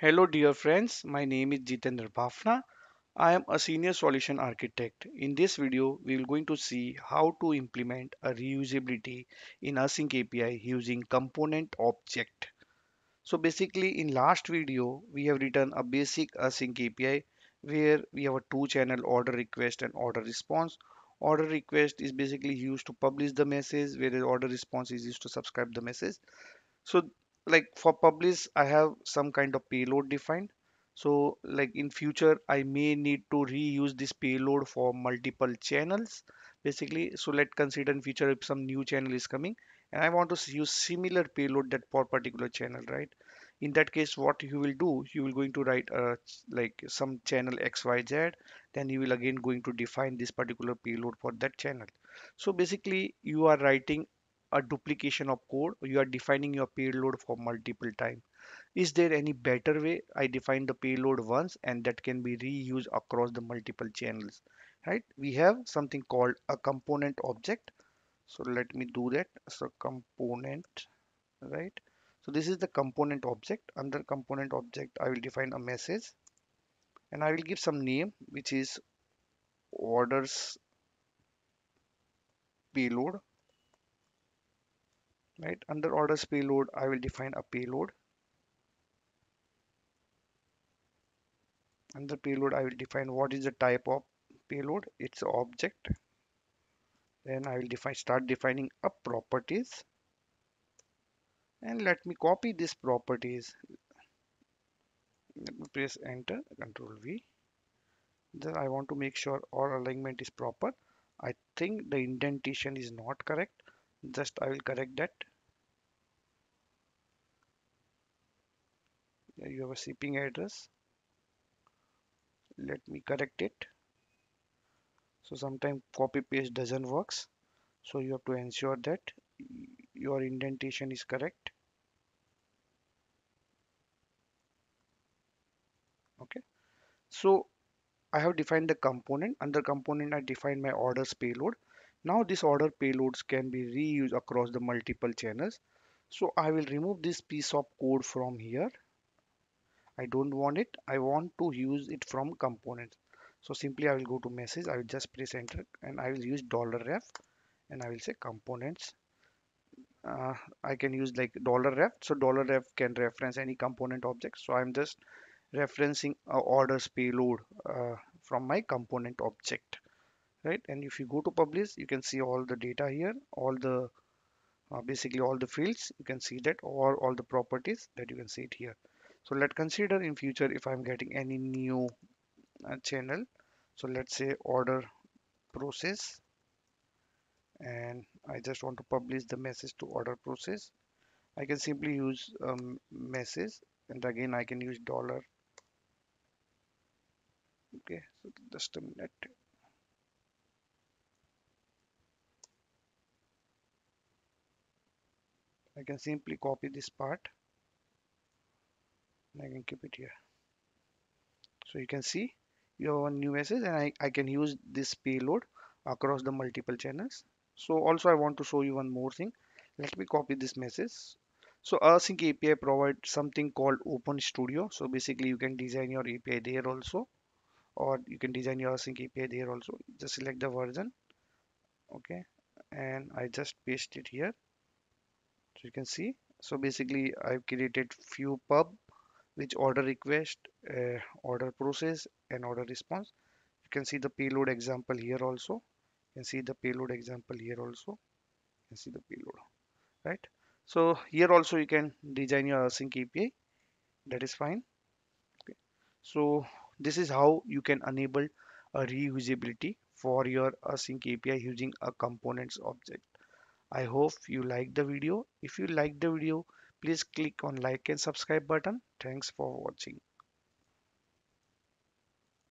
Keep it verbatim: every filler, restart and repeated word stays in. Hello dear friends, my name is Jitendra Bafna. I am a senior solution architect. In this video, we are going to see how to implement a reusability in async A P I using component object. So basically in last video, we have written a basic async A P I where we have a two channel order request and order response. Order request is basically used to publish the message, whereas order response is used to subscribe the message. So like for publish, I have some kind of payload defined. So like in future, I may need to reuse this payload for multiple channels basically. So let's consider in future if some new channel is coming and I want to use similar payload that for particular channel, right? In that case, what you will do, you will going to write uh, like some channel X Y Z, then you will again going to define this particular payload for that channel. So basically you are writing a duplication of code, you are defining your payload for multiple times. Is there any better way? I define the payload once and that can be reused across the multiple channels, right? We have something called a component object. So let me do that. So component, right? So this is the component object. Under component object, I will define a message and I will give some name which is orders payload. Right, under orders payload, I will define a payload. Under payload, I will define what is the type of payload, it's object. Then I will define, start defining a properties. And let me copy this properties. Let me press enter, control V. Then I want to make sure all alignment is proper. I think the indentation is not correct. Just I will correct that. There you have a shipping address. Let me correct it. So sometimes copy paste doesn't works. So you have to ensure that your indentation is correct. Okay. So I have defined the component. Under component, I defined my orders payload. Now this order payloads can be reused across the multiple channels. So I will remove this piece of code from here. I don't want it. I want to use it from components. So simply I will go to message. I will just press enter and I will use $ref and I will say components. Uh, I can use like $ref. So $ref can reference any component object. So I'm just referencing a orders payload uh, from my component object. Right, and if you go to publish, you can see all the data here, all the uh, basically all the fields you can see that, or all the properties that you can see it here. So let's consider in future if I'm getting any new uh, channel. So let's say order process, and I just want to publish the message to order process. I can simply use um, message, and again I can use dollar. Okay, so just a minute. I can simply copy this part and I can keep it here. So you can see you have one new message and I, I can use this payload across the multiple channels. So also I want to show you one more thing. Let me copy this message. So async A P I provides something called Open Studio. So basically you can design your A P I there also, or you can design your async A P I there also. Just select the version. Okay. And I just paste it here. So you can see, so basically I've created few pub, which order request, uh, order process and order response. You can see the payload example here also. You can see the payload example here also. You can see the payload, right? So here also you can design your async A P I. That is fine. Okay. So this is how you can enable a reusability for your async A P I using a components object. I hope you like the video. If you like the video, please click on like and subscribe button. Thanks for watching.